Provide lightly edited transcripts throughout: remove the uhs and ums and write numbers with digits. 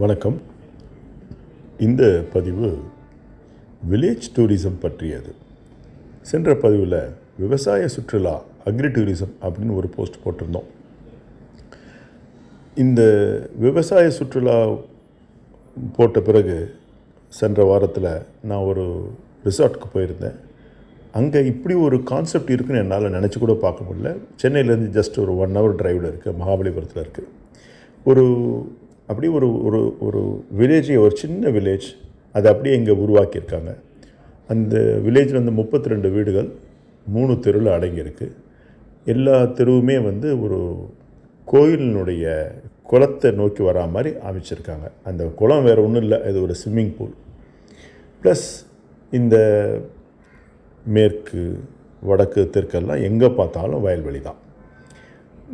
வணக்கம். இந்த பதிவு வில்லேஜ் டூரிசம் பற்றியது. சென்ற பதிவில் விவசாய சுற்றுலா அக்ரி டூரிசம் அப்படின்னு ஒரு போஸ்ட் போட்டிருந்தோம். இந்த விவசாய சுற்றுலா போட்ட பிறகு சென்ற வாரத்தில் நான் ஒரு ரிசார்ட்டுக்கு போயிருந்தேன். அங்கே இப்படி ஒரு கான்செப்ட் இருக்குன்னு என்னால் நினச்சி கூட பார்க்க முடியல. சென்னையிலேருந்து ஜஸ்ட் ஒரு 1 hour டிரைவில் இருக்குது, மகாபலிபுரத்தில் இருக்குது. ஒரு வில்லேஜ், ஒரு சின்ன வில்லேஜ், அதை அப்படியே இங்கே உருவாக்கியிருக்காங்க. அந்த வில்லேஜில் வந்து 32 வீடுகள் 3 தெருவில் அடங்கியிருக்கு. எல்லா தெருவுமே வந்து ஒரு கோயிலினுடைய குளத்தை நோக்கி வரா மாதிரி அமைச்சிருக்காங்க. அந்த குளம் வேறு ஒன்றும் இல்லை, அது ஒரு ஸ்விம்மிங் பூல். ப்ளஸ் இந்த மேற்கு வடக்கு தெற்கெல்லாம் எங்கே பார்த்தாலும் வயல்வெளி தான்.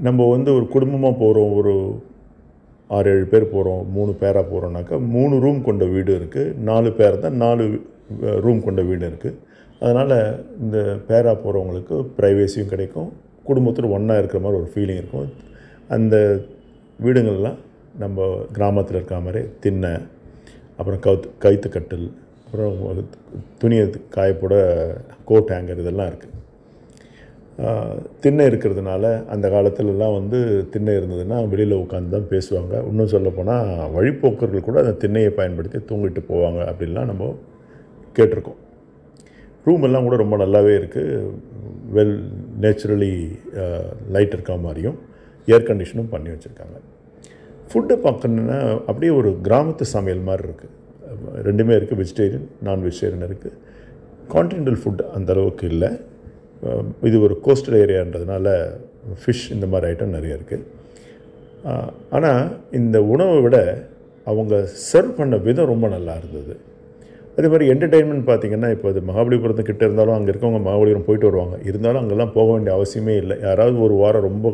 நம்ம வந்து ஒரு குடும்பமாக போகிறோம், ஒரு 6-7 பேர் போகிறோம், 3 பேராக போகிறோம்னாக்கா 3 ரூம் கொண்ட வீடு இருக்குது, 4 பேர் தான் 4 ரூம் கொண்ட வீடு இருக்குது. அதனால் இந்த பேராக போகிறவங்களுக்கு ப்ரைவேசியும் கிடைக்கும், குடும்பத்தோடு ஒன்றா இருக்கிற மாதிரி ஒரு ஃபீலிங் இருக்கும். அந்த வீடுங்கள்லாம் நம்ம கிராமத்தில் இருக்கிற மாதிரி திண்ணை, அப்புறம் கயிற்று கட்டில், அப்புறம் துணியை காயப்போட கோட் ஹேங்கர் இதெல்லாம் இருக்குது. திண்ணை இருக்கிறதுனால அந்த காலத்துலலாம் வந்து திண்ணை இருந்ததுன்னா வெளியில் உட்காந்து தான் பேசுவாங்க. இன்னும் சொல்லப்போனால் வழிப்போக்கர்கள் கூட அந்த திண்ணையை பயன்படுத்தி தூங்கிட்டு போவாங்க அப்படின்லாம் நம்ம கேட்டிருக்கோம். ரூமெல்லாம் கூட ரொம்ப நல்லாவே இருக்குது, வெல் நேச்சுரலி லைட் இருக்க மாதிரியும் ஏர் கண்டிஷனும் பண்ணி வச்சுருக்காங்க. ஃபுட்டை பார்க்கணுன்னா அப்படியே ஒரு கிராமத்து சமையல் மாதிரி இருக்குது, ரெண்டுமே இருக்குது, வெஜிடேரியன் நான் வெஜிடேரியன் இருக்குது. கான்டினென்டல் ஃபுட் அந்தளவுக்கு இல்லை. இது ஒரு கோஸ்டல் ஏரியான்றதுனால ஃபிஷ் இந்த மாதிரி ஐட்டம் நிறைய இருக்குது. ஆனால் இந்த உணவை விட அவங்க சர்வ் பண்ண விதம் ரொம்ப நல்லா இருந்தது. அதே மாதிரி என்டர்டெயின்மெண்ட் பார்த்திங்கன்னா, இப்போ அது மகாபலிபுரத்துக்கிட்ட இருந்தாலும் அங்கே இருக்கவங்க மகாபலிபுரம் போயிட்டு வருவாங்க. இருந்தாலும் அங்கெல்லாம் போக வேண்டிய அவசியமே இல்லை. யாராவது ஒரு வாரம் ரொம்ப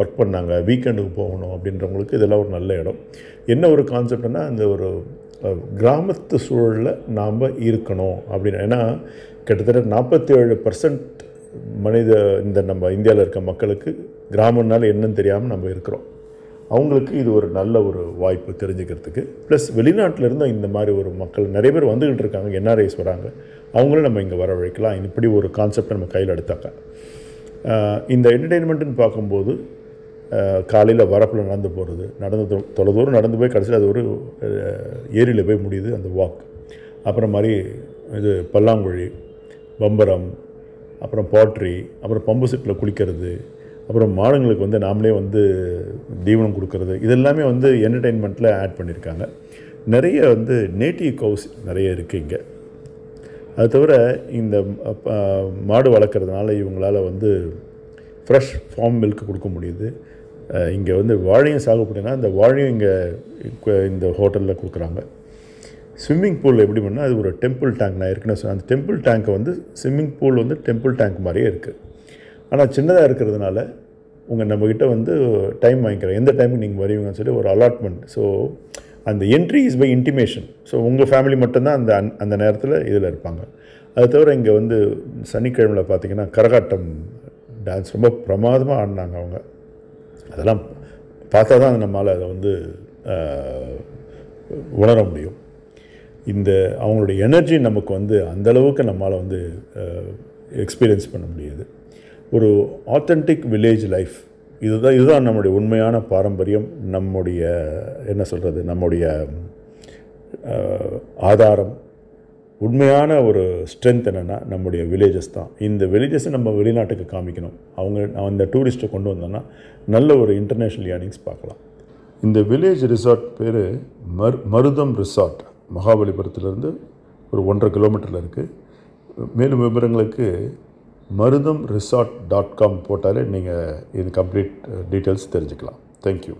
ஒர்க் பண்ணாங்க, வீக்கெண்டுக்கு போகணும் அப்படின்றவங்களுக்கு இதெல்லாம் ஒரு நல்ல இடம். என்ன ஒரு கான்செப்ட்னா, அந்த ஒரு கிராமத்து சூழலில் நாம் இருக்கணும் அப்படின்னு. ஏன்னா கிட்டத்தட்ட 47% மனித இந்த நம்ம இந்தியாவில் இருக்க மக்களுக்கு கிராமம்னால என்னன்னு தெரியாமல் நம்ம இருக்கிறோம். அவங்களுக்கு இது ஒரு நல்ல ஒரு வாய்ப்பு தெரிஞ்சுக்கிறதுக்கு. ப்ளஸ் வெளிநாட்டிலேருந்து இந்த மாதிரி ஒரு மக்கள் நிறைய பேர் வந்துக்கிட்டு இருக்காங்க, என்ஆர்ஐஸ் வராங்க, அவங்களும் நம்ம இங்கே வரவழைக்கலாம். இப்படி ஒரு கான்செப்டை நம்ம கையில் எடுத்தாங்க. இந்த என்டர்டெயின்மெண்ட்டுன்னு பார்க்கும்போது காலையில் வரப்பில் நடந்து போகிறது, நடந்து தொலைதூரம் நடந்து போய் கடைசியில் அது ஒரு ஏரியில் போய் முடியுது அந்த வாக். அப்புறம் மாதிரி இது பல்லாங்குழி, பம்பரம், அப்புறம் பாட்ரி, அப்புறம் பம்பு செட்டில் குளிக்கிறது, அப்புறம் மாடுங்களுக்கு வந்து நாமளே வந்து தீவனம் கொடுக்கறது, இதெல்லாமே வந்து என்டர்டெயின்மெண்ட்டில் ஆட் பண்ணியிருக்காங்க. நிறைய வந்து நேட்டிவ் கவுஸ் நிறைய இருக்குது இங்கே. அது தவிர இந்த மாடு வளர்க்குறதுனால இவங்களால் வந்து ஃப்ரெஷ் ஃபார்ம் மில்க் கொடுக்க முடியுது. இங்கே வந்து வாழையும் சாகுபடினா அந்த வாழையும் இங்கே இந்த ஹோட்டலில் கொடுக்குறாங்க. ஸ்விம்மிங் பூல் எப்படி பண்ணால் அது ஒரு டெம்பிள் டேங்க், நான் ஏற்கனவே சொன்னேன், அந்த டெம்பிள் டேங்க்கை வந்து ஸ்விம்மிங் பூல் வந்து டெம்பிள் டேங்க் மாதிரியே இருக்குது. ஆனால் சின்னதாக இருக்கிறதுனால உங்கள் நம்மக்கிட்ட வந்து டைம் வாங்கிக்கிறேன், எந்த டைமுக்கு நீங்கள் வருவீங்கன்னு சொல்லி ஒரு அலாட்மெண்ட். ஸோ அந்த entry is by intimation. So உங்கள் ஃபேமிலி மட்டும்தான் அந்த அந்த நேரத்தில் இதில் இருப்பாங்க. அது தவிர இங்கே வந்து சனிக்கிழமையில் பார்த்திங்கன்னா கரகாட்டம் டான்ஸ் ரொம்ப பிரமாதமாக ஆடினாங்க அவங்க. அதெல்லாம் பார்த்தா தான் நம்மளால் அதை வந்து உணர முடியும். இந்த அவங்களுடைய எனர்ஜி நமக்கு வந்து அந்தளவுக்கு நம்மளால் வந்து எக்ஸ்பீரியன்ஸ் பண்ண முடியாது. ஒரு ஆத்தென்டிக் வில்லேஜ் லைஃப் இதுதான் நம்முடைய உண்மையான பாரம்பரியம், நம்முடைய என்ன சொல்கிறது, நம்முடைய ஆதாரம். உண்மையான ஒரு ஸ்ட்ரென்த் என்னென்னா நம்முடைய வில்லேஜஸ் தான். இந்த வில்லேஜஸை நம்ம வெளிநாட்டுக்கு காமிக்கணும். அவங்க அந்த டூரிஸ்ட்டை கொண்டு வந்தோன்னா நல்ல ஒரு இன்டர்நேஷ்னல் ஏர்னிங்ஸ் பார்க்கலாம். இந்த வில்லேஜ் ரிசார்ட் பேர் மருதம் ரிசார்ட். மகாபலிபுரத்துலேருந்து ஒரு 1.5 கிலோமீட்டரில் இருக்குது. மேலும் விவரங்களுக்கு marudamresort.com போட்டாலே நீங்கள் இது கம்ப்ளீட் டீட்டெயில்ஸ் தெரிஞ்சுக்கலாம். தேங்க்யூ.